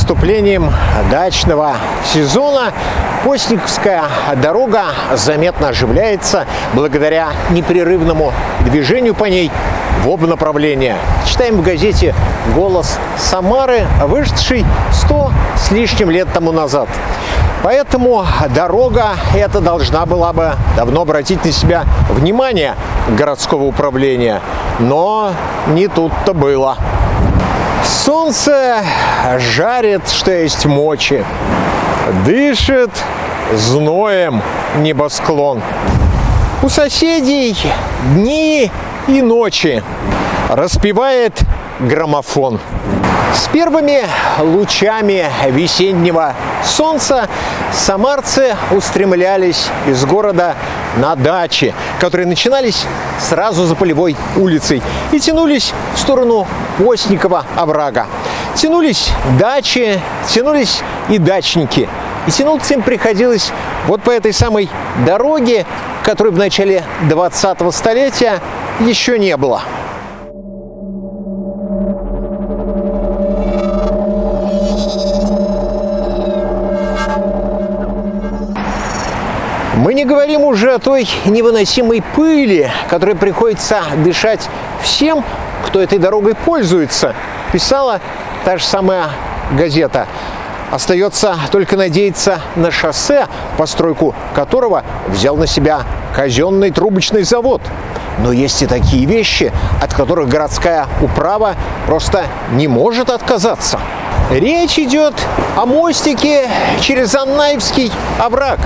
наступлением дачного сезона Постниковская дорога заметно оживляется благодаря непрерывному движению по ней в оба направления. Читаем в газете «Голос Самары», вышедшей 100 с лишним лет тому назад. Поэтому дорога эта должна была бы давно обратить на себя внимание городского управления. Но не тут-то было. Солнце жарит, что есть мочи. Дышит зноем небосклон. У соседей дни и ночи распевает граммофон. С первыми лучами весеннего солнца самарцы устремлялись из города на дачи, которые начинались сразу за Полевой улицей и тянулись в сторону Постникова оврага. Тянулись дачи, тянулись и дачники. И тянуться им приходилось вот по этой самой дороге, которой в начале 20-го столетия еще не было. Мы не говорим уже о той невыносимой пыли, которой приходится дышать всем, кто этой дорогой пользуется, писала та же самая газета. Остается только надеяться на шоссе, постройку которого взял на себя казенный трубочный завод. Но есть и такие вещи, от которых городская управа просто не может отказаться. Речь идет о мостике через Аннаевский овраг.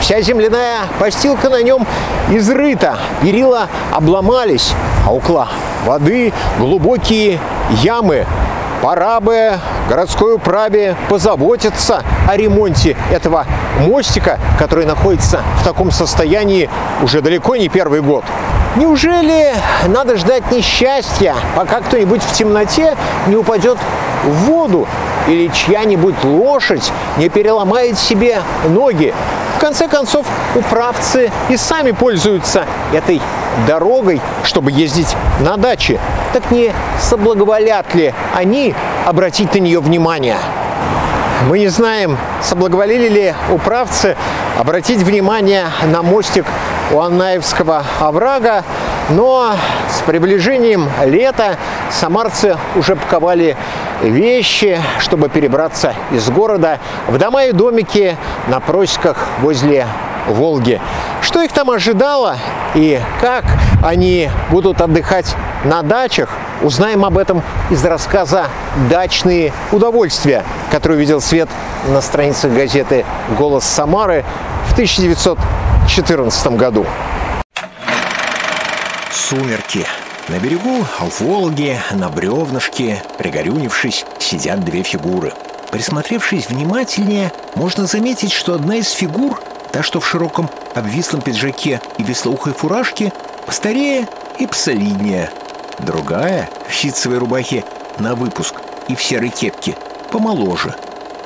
Вся земляная постилка на нем изрыта, перила обломались, а около воды глубокие ямы. Пора бы городской управе позаботиться о ремонте этого мостика, который находится в таком состоянии уже далеко не первый год. Неужели надо ждать несчастья, пока кто-нибудь в темноте не упадет в воду или чья-нибудь лошадь не переломает себе ноги? В конце концов, управцы и сами пользуются этой дорогой, чтобы ездить на дачи. Так не соблаговолят ли они обратить на нее внимание? Мы не знаем, соблаговолили ли управцы обратить внимание на мостик у Аннаевского оврага, но с приближением лета самарцы уже паковали вещи, чтобы перебраться из города в дома и домики на просеках возле Волги. Что их там ожидало и как они будут отдыхать на дачах, узнаем об этом из рассказа «Дачные удовольствия», который увидел свет на страницах газеты «Голос Самары» в 1914 году. Сумерки. На берегу Волги, на бревнышке, пригорюнившись, сидят две фигуры. Присмотревшись внимательнее, можно заметить, что одна из фигур, та, что в широком обвислом пиджаке и веслоухой фуражке, постарее и посолиднее. Другая, в ситцевой рубахе на выпуск и в серой кепке, помоложе.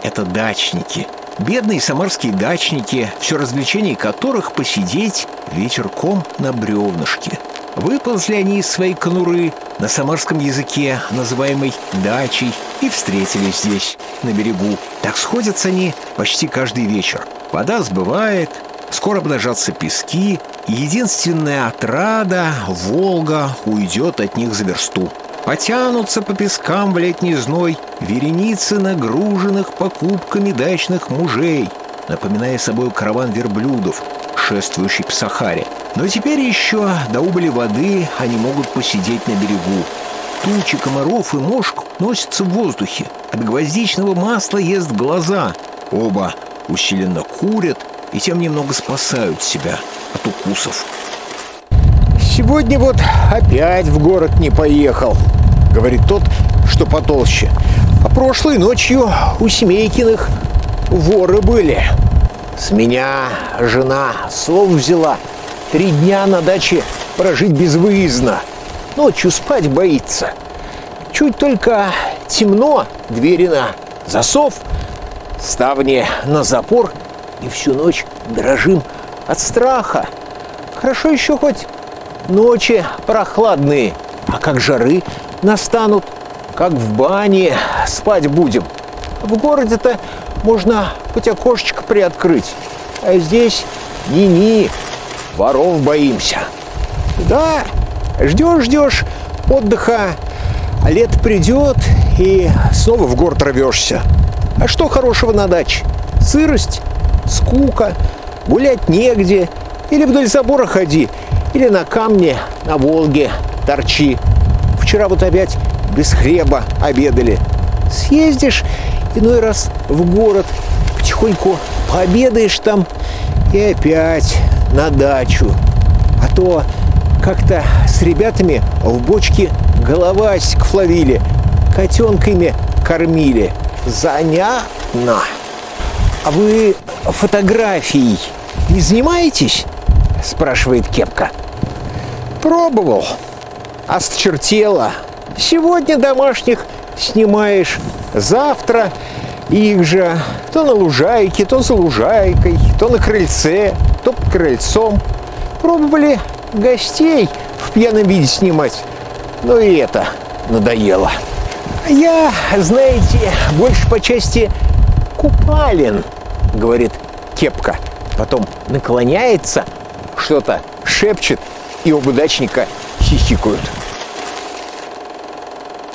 Это дачники. Бедные самарские дачники, все развлечение которых посидеть вечерком на бревнышке. Выползли они из своей конуры, на самарском языке называемой «дачей», и встретились здесь, на берегу. Так сходятся они почти каждый вечер. Вода сбывает, скоро обнажатся пески, и единственная отрада, Волга, уйдет от них за версту. Потянутся по пескам в летний зной вереницы нагруженных покупками дачных мужей, напоминая собой караван верблюдов, шествующий по Сахаре. Но теперь еще до убыли воды они могут посидеть на берегу. Тучи комаров и мошек носятся в воздухе. От гвоздичного масла ест глаза. Оба усиленно курят и тем немного спасают себя от укусов. «Сегодня вот опять в город не поехал», — говорит тот, что потолще. «А прошлой ночью у Семейкиных воры были. С меня жена слов взяла. 3 дня на даче прожить безвыездно. Ночью спать боится. Чуть только темно, двери на засов, ставни на запор, и всю ночь дрожим от страха. Хорошо еще хоть ночи прохладные, а как жары настанут, как в бане спать будем. В городе-то можно хоть окошечко приоткрыть, а здесь ни-ни, воров боимся. Да, ждешь-ждешь отдыха, а лето придет и снова в город рвешься. А что хорошего на даче? Сырость, скука, гулять негде. Или вдоль забора ходи, или на камне, на Волге торчи. Вчера вот опять без хлеба обедали. Съездишь иной раз в город, потихоньку пообедаешь там и опять на дачу. А то как-то с ребятами в бочке головастиков ловили, котенками кормили. Занятно. А вы фотографией не занимаетесь? Спрашивает Кепка. Пробовал. Осточертело. Сегодня домашних снимаешь, завтра их же. То на лужайке, то за лужайкой, то на крыльце, то под крыльцом. Пробовали гостей в пьяном виде снимать, но и это надоело. Я, знаете, больше по части купален, говорит Кепка. Потом наклоняется, что-то шепчет, и оба дачника хихикают.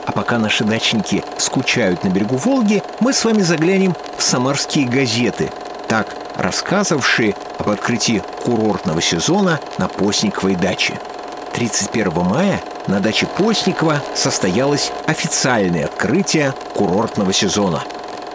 А пока наши дачники скучают на берегу Волги, мы с вами заглянем в самарские газеты, так рассказывавшие об открытии курортного сезона на Постниковой даче. 31 мая на даче Постникова состоялось официальное открытие курортного сезона.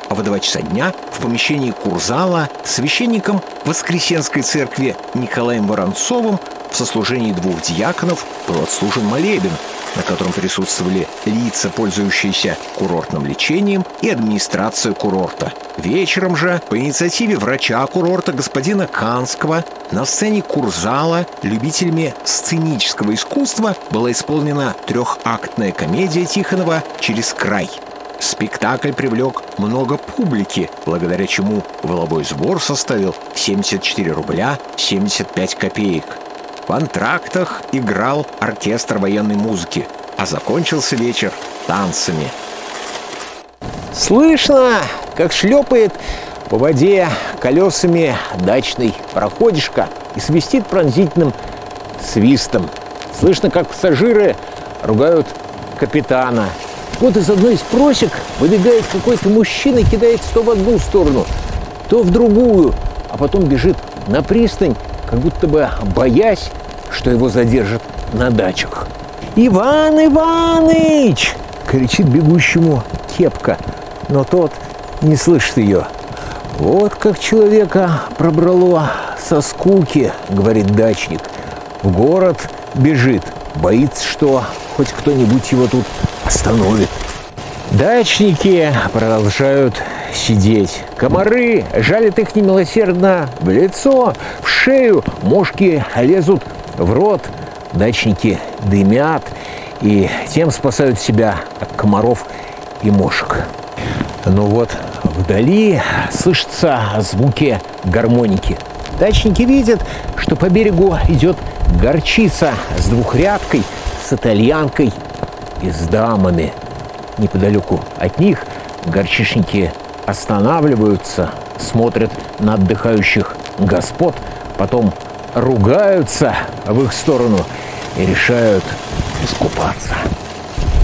А в 2 часа дня в помещении курзала священником Воскресенской церкви Николаем Воронцовым в сослужении 2 диаконов был отслужен молебен, на котором присутствовали лица, пользующиеся курортным лечением, и администрация курорта. Вечером же, по инициативе врача курорта господина Ханского, на сцене курзала любителями сценического искусства была исполнена 3-актная комедия Тихонова «Через край». Спектакль привлек много публики, благодаря чему валовой сбор составил 74 рубля 75 копеек. В антрактах играл оркестр военной музыки, а закончился вечер танцами. Слышно, как шлепает по воде колесами дачный проходишка и свистит пронзительным свистом. Слышно, как пассажиры ругают капитана. Вот из одной из просек выбегает какой-то мужчина и кидается то в одну сторону, то в другую, а потом бежит на пристань, как будто бы боясь, что его задержат на дачах. «Иван Иваныч!» – кричит бегущему Кепка, но тот не слышит ее. «Вот как человека пробрало со скуки», – говорит дачник. «В город бежит, боится, что хоть кто-нибудь его тут остановит». Дачники продолжают сидеть. Комары жалят их немилосердно в лицо, в шею, мошки лезут в рот. Дачники дымят и тем спасают себя от комаров и мошек. Но вот вдали слышатся звуки гармоники. Дачники видят, что по берегу идет горчица с двухрядкой, с итальянкой и с дамами. Неподалеку от них горчичники останавливаются, смотрят на отдыхающих господ, потом ругаются в их сторону и решают искупаться.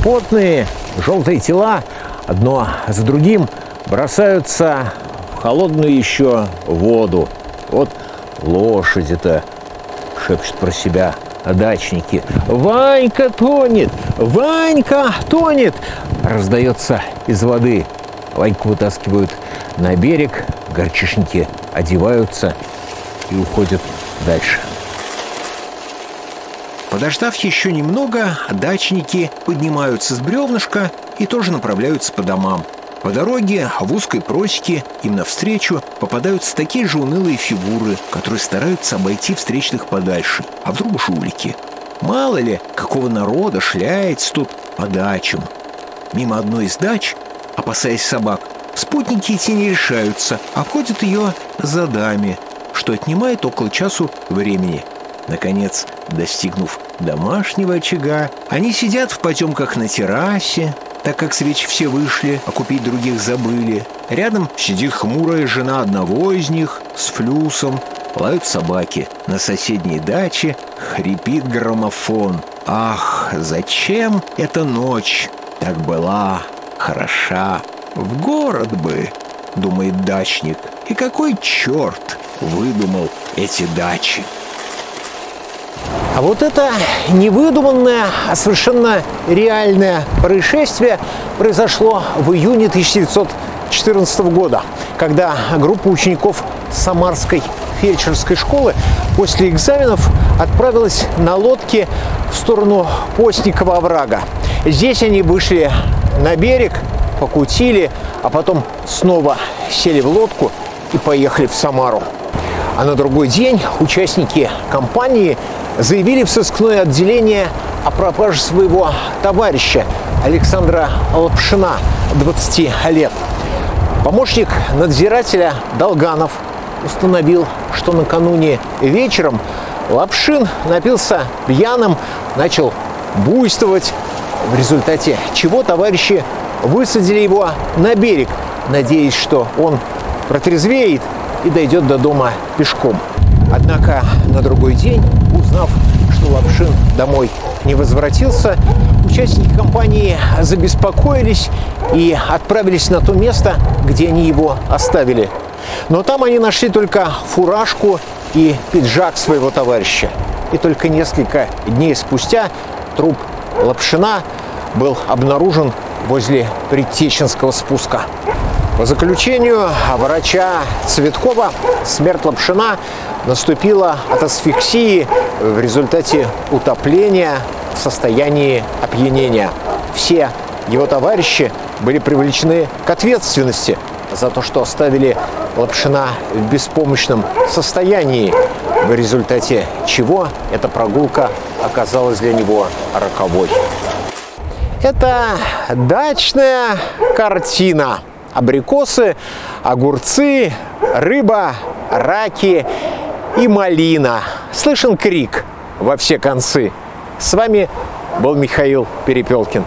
Потные желтые тела одно за другим бросаются в холодную еще воду. Вот лошади-то, шепчут про себя дачники. «Ванька тонет! Ванька тонет!» раздается из воды. Ваньку вытаскивают на берег, горчичники одеваются и уходят дальше. Подождав еще немного, дачники поднимаются с бревнышка и тоже направляются по домам. По дороге в узкой просеке им навстречу попадаются такие же унылые фигуры, которые стараются обойти встречных подальше, а вдруг жулики. Мало ли, какого народа шляется тут по дачам. Мимо одной из дач, опасаясь собак, спутники идти не решаются, обходят ее задами, что отнимает около часу времени. Наконец, достигнув домашнего очага, они сидят в потемках на террасе, так как с речи все вышли, а купить других забыли. Рядом сидит хмурая жена одного из них с флюсом, лают собаки. На соседней даче хрипит граммофон. Ах, зачем эта ночь? Так была хороша. В город бы, думает дачник. И какой черт выдумал эти дачи? А вот это невыдуманное, а совершенно реальное происшествие произошло в июне 1914 года, когда группа учеников Самарской фельдшерской школы после экзаменов отправилась на лодке в сторону Постникова оврага. Здесь они вышли на берег, покутили, а потом снова сели в лодку и поехали в Самару. А на другой день участники компании заявили в сыскное отделение о пропаже своего товарища Александра Лапшина, 20 лет. Помощник надзирателя Долганов установил, что накануне вечером Лапшин напился пьяным, начал буйствовать, в результате чего товарищи высадили его на берег, надеясь, что он протрезвеет и дойдет до дома пешком. Однако на другой день, узнав, что Лапшин домой не возвратился, участники компании забеспокоились и отправились на то место, где они его оставили. Но там они нашли только фуражку и пиджак своего товарища. И только несколько дней спустя труп Лапшина был обнаружен возле Предтеченского спуска. По заключению врача Цветкова, смерть Лапшина наступила от асфиксии в результате утопления в состоянии опьянения. Все его товарищи были привлечены к ответственности за то, что оставили Лапшина в беспомощном состоянии, в результате чего эта прогулка оказалась для него роковой. Это дачная картина. Абрикосы, огурцы, рыба, раки и малина. Слышен крик во все концы. С вами был Михаил Перепелкин.